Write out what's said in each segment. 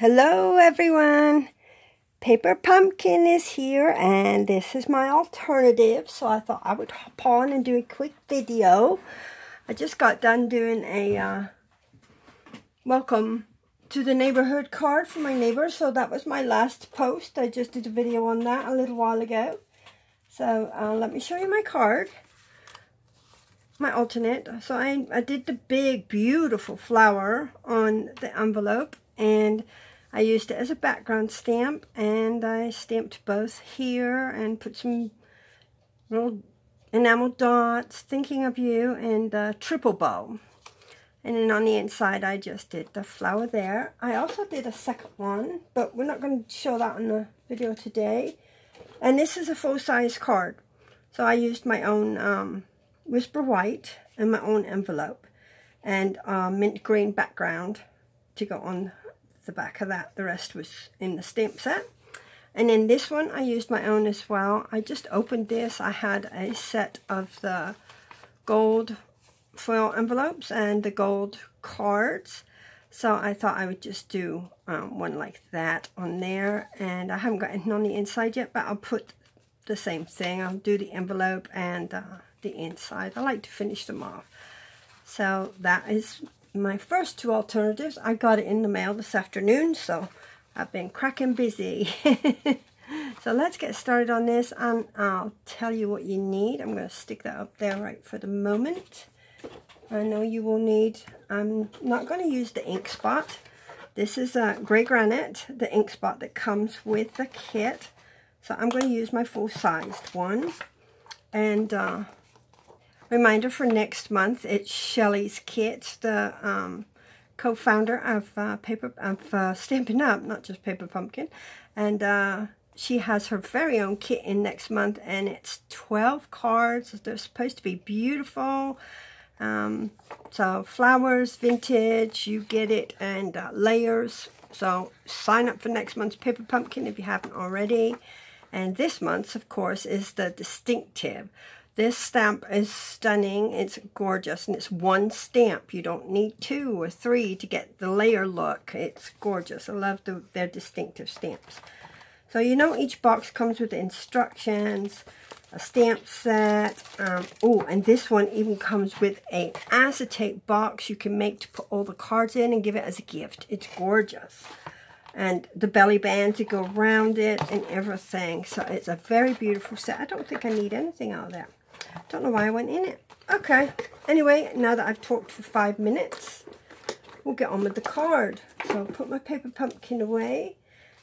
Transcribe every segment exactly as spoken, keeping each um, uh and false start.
Hello everyone! Paper Pumpkin is here and this is my alternative, so I thought I would hop on and do a quick video. I just got done doing a uh, welcome to the neighborhood card for my neighbor, so that was my last post. I just did a video on that a little while ago. So uh, let me show you my card, my alternate. So I, I did the big beautiful flower on the envelope and I used it as a background stamp, and I stamped both here and put some little enamel dots, thinking of you, and a triple bow. And then on the inside, I just did the flower there. I also did a second one, but we're not going to show that on the video today. And this is a full-size card. So I used my own um, Whisper White and my own envelope and uh, mint green background to go on the back of that. The rest was in the stamp set. And then this one I used my own as well. I just opened this. I had a set of the gold foil envelopes and the gold cards, so I thought I would just do um, one like that on there. And I haven't got anything on the inside yet, but I'll put the same thing. I'll do the envelope and uh, the inside. I like to finish them off. So that is my first two alternatives. I got it in the mail this afternoon, so I've been cracking busy. So let's get started on this, and I'll tell you what you need. I'm going to stick that up there right for the moment. I know you will need, I'm not going to use the ink spot. This is a gray granite, the ink spot that comes with the kit. So I'm going to use my full-sized one. And uh, reminder for next month, it's Shelley's kit, the um, co-founder of uh, paper of uh, Stampin' Up, not just Paper Pumpkin, and uh, she has her very own kit in next month, and it's twelve cards. They're supposed to be beautiful. Um, so flowers, vintage, you get it, and uh, layers. So sign up for next month's Paper Pumpkin if you haven't already. And this month's, of course, is the Distinktive. This stamp is stunning, it's gorgeous, and it's one stamp. You don't need two or three to get the layer look. It's gorgeous. I love the, their distinctive stamps. So you know each box comes with instructions, a stamp set. Um, oh, and this one even comes with a acetate box you can make to put all the cards in and give it as a gift. It's gorgeous. And the belly band to go around it and everything. So it's a very beautiful set. I don't think I need anything out of that. Don't know why I went in it. Okay, anyway, now that I've talked for five minutes, we'll get on with the card. So I'll put my Paper Pumpkin away.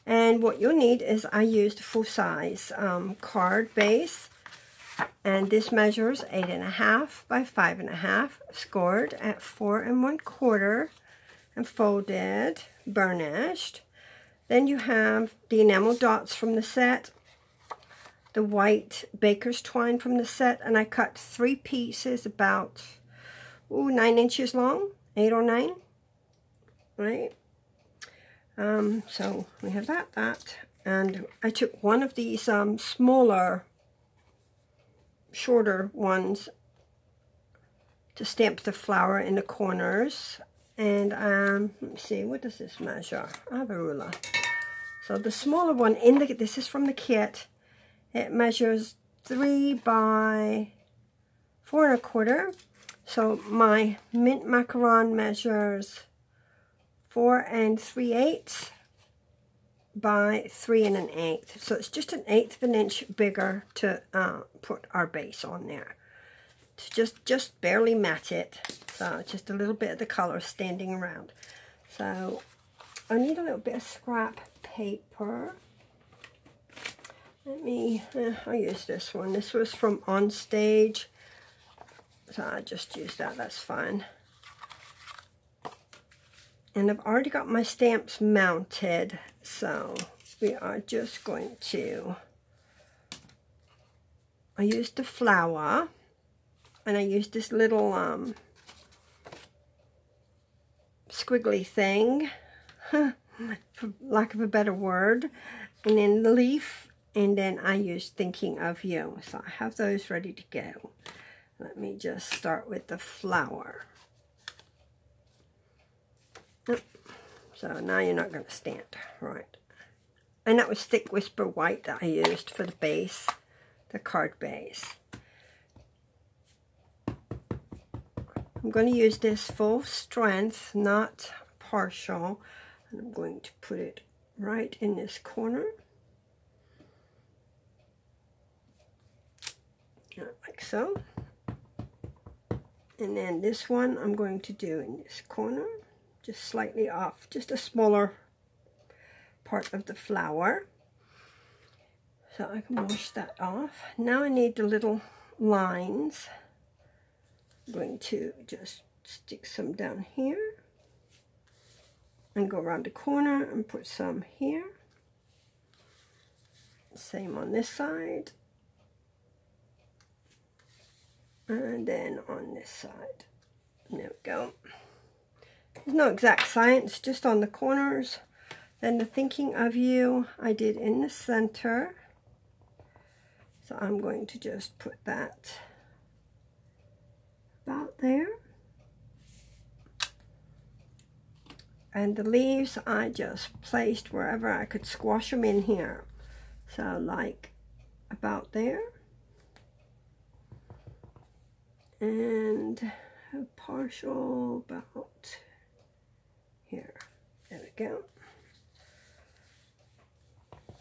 And what you'll need is, I used a full-size um, card base. And this measures eight and a half by five and a half, scored at four and one quarter, and folded, burnished. Then you have the enamel dots from the set, the white baker's twine from the set, and I cut three pieces about ooh, nine inches long, eight or nine, right? Um, so we have that, that, and I took one of these um, smaller, shorter ones to stamp the flower in the corners. And um, let me see, what does this measure? I have a ruler. So the smaller one in the, this is from the kit. It measures three by four and a quarter. So my Mint Macaron measures four and three eighths by three and an eighth. So it's just an eighth of an inch bigger to uh, put our base on there. To just, just barely match it. So just a little bit of the color standing around. So I need a little bit of scrap paper. Let me, uh, I'll use this one. This was from On Stage. So I just use that, that's fine. And I've already got my stamps mounted. So we are just going to, I used the flower. And I used this little um, squiggly thing, for lack of a better word. And then the leaf. And then I used Thinking of You. So I have those ready to go. Let me just start with the flower. Oh, So now you're not going to stand. Right. And that was thick Whisper White that I used for the base, the card base. I'm going to use this full strength, not partial. And I'm going to put it right in this corner. Like so. And then this one I'm going to do in this corner, just slightly off, just a smaller part of the flower. So I can wash that off. Now I need the little lines. I'm going to just stick some down here and go around the corner and put some here. Same on this side. And then on this side. There we go. There's no exact science, just on the corners. Then the thinking of you I did in the center. So I'm going to just put that about there. And the leaves I just placed wherever I could squash them in here. So like about there. And a partial about here. There we go.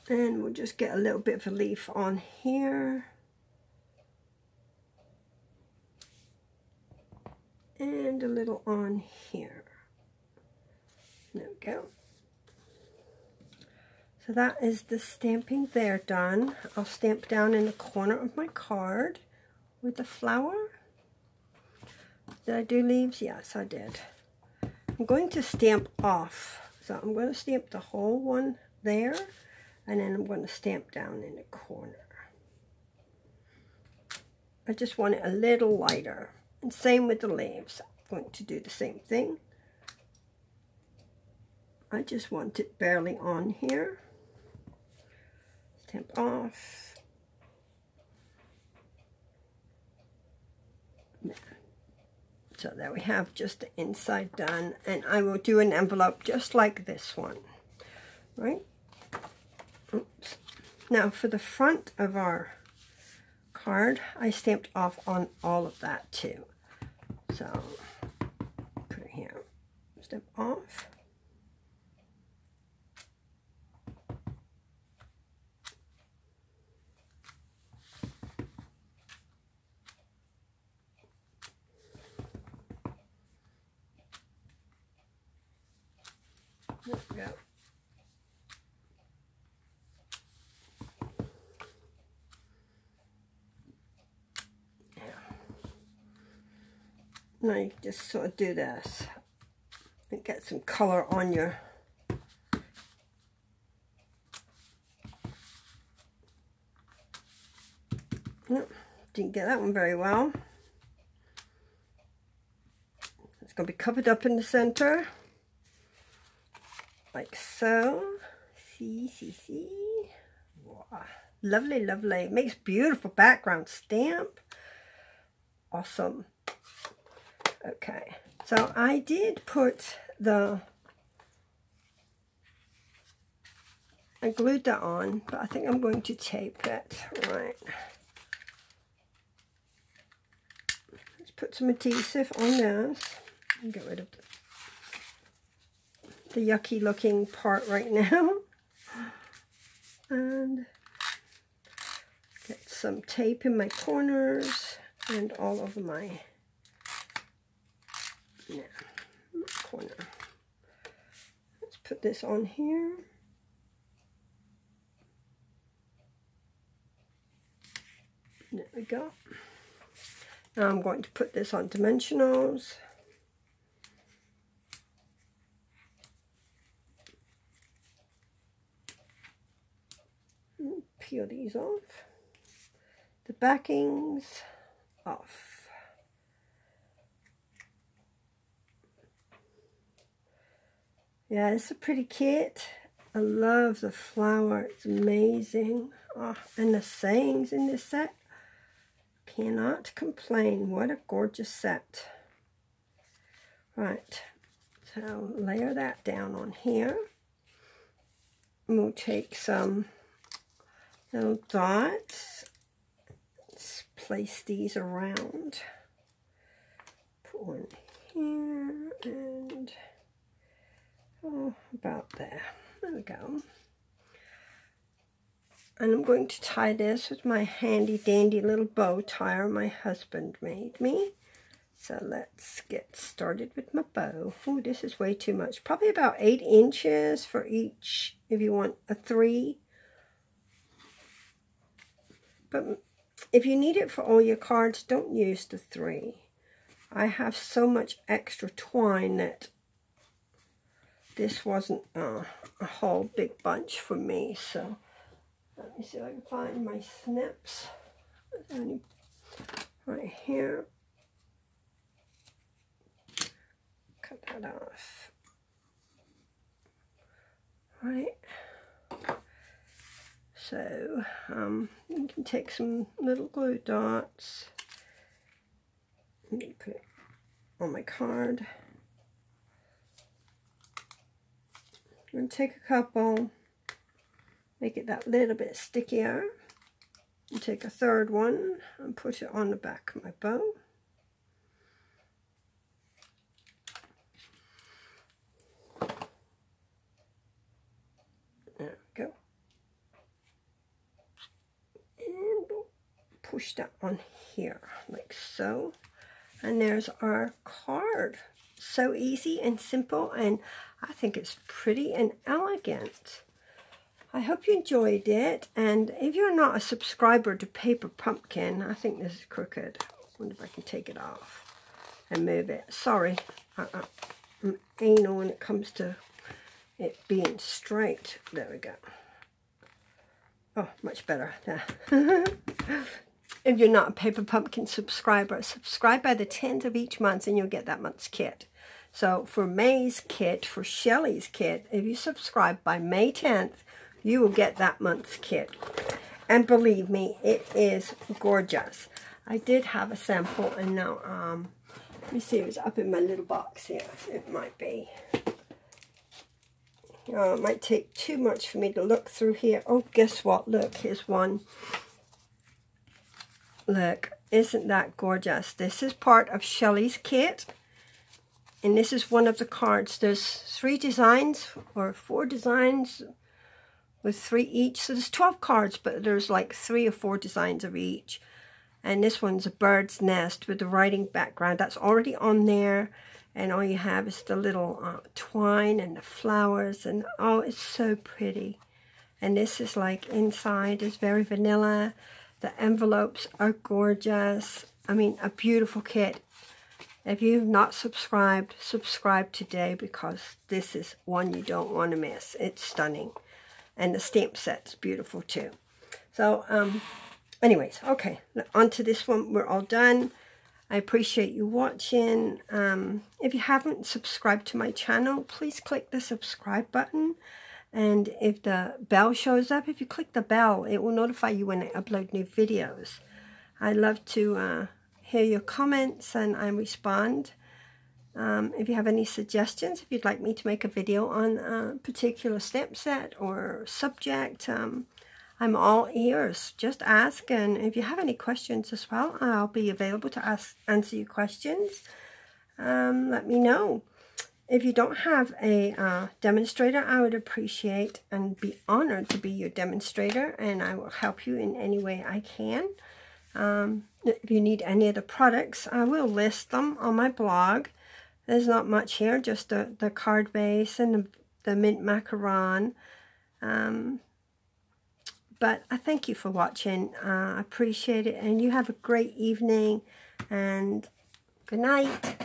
And we'll just get a little bit of a leaf on here. And a little on here. There we go. So that is the stamping there done. I'll stamp down in the corner of my card with the flower. Did I do leaves? Yes, I did. I'm going to stamp off. So I'm going to stamp the whole one there, and then I'm going to stamp down in the corner. I just want it a little lighter. And same with the leaves. I'm going to do the same thing. I just want it barely on here. Stamp off. There. So there we have just the inside done, and I will do an envelope just like this one, right? Oops. Now for the front of our card, I stamped off on all of that too. So put it here, stamp off. There we go. Yeah. Now you can just sort of do this and get some color on your no, didn't get that one very well. It's going to be covered up in the center. Like so. See, see, see. Wow. Lovely, lovely. Makes beautiful background stamp. Awesome. Okay. So I did put the... I glued that on, but I think I'm going to tape it. Right. Let's put some adhesive on this. And get rid of the the yucky looking part right now, and get some tape in my corners and all over my yeah, corner. Let's put this on here. There we go. Now I'm going to put this on dimensionals. Peel these off, the backings off, yeah, it's a pretty kit. I love the flower, it's amazing. Oh, and the sayings in this set, cannot complain. What a gorgeous set. Right, So layer that down on here. And we'll take some little dots. Let's place these around. Put one here and oh, about there. There we go. And I'm going to tie this with my handy dandy little bow tire my husband made me. So let's get started with my bow. Oh, this is way too much. Probably about eight inches for each, if you want a three. But if you need it for all your cards, don't use the three. I have so much extra twine that this wasn't uh, a whole big bunch for me. So let me see if I can find my snips. Right here. Cut that off. Right. So um, you can take some little glue dots and put it on my card. I'm going to take a couple, make it that little bit stickier, and take a third one and put it on the back of my bow. Push that on here like so, and there's our card. So easy and simple, and I think it's pretty and elegant. I hope you enjoyed it, and if you're not a subscriber to Paper Pumpkin, I think this is crooked. I wonder if I can take it off and move it. Sorry, I, I, I'm anal when it comes to it being straight. There we go. Oh, much better. Yeah. If you're not a Paper Pumpkin subscriber, subscribe by the tenth of each month and you'll get that month's kit. So for May's kit, for Shelley's kit, if you subscribe by May tenth, you will get that month's kit. And believe me, it is gorgeous. I did have a sample and now, um, let me see, it was up in my little box here. It might be. Oh, it might take too much for me to look through here. Oh, guess what? Look, here's one. Look, isn't that gorgeous? This is part of Shelley's kit. And this is one of the cards. There's three designs or four designs with three each. So there's twelve cards, but there's like three or four designs of each. And this one's a bird's nest with the writing background. That's already on there. And all you have is the little uh, twine and the flowers. And oh, it's so pretty. And this is like inside is very vanilla. The envelopes are gorgeous. I mean, a beautiful kit. If you've not subscribed, subscribe today because this is one you don't want to miss. It's stunning. And the stamp set's beautiful too. So, um, anyways, okay. On to this one. We're all done. I appreciate you watching. Um, if you haven't subscribed to my channel, please click the subscribe button. And if the bell shows up, if you click the bell, it will notify you when I upload new videos. I love to uh, hear your comments and I respond. Um, if you have any suggestions, if you'd like me to make a video on a particular stamp set or subject, um, I'm all ears. Just ask, and if you have any questions as well, I'll be available to ask, answer your questions. Um, let me know. If you don't have a uh, demonstrator, I would appreciate and be honored to be your demonstrator, and I will help you in any way I can. Um, if you need any of the products, I will list them on my blog. There's not much here, just the, the card base and the, the Mint Macaron. Um, But I thank you for watching. Uh, I appreciate it. And you have a great evening. And good night.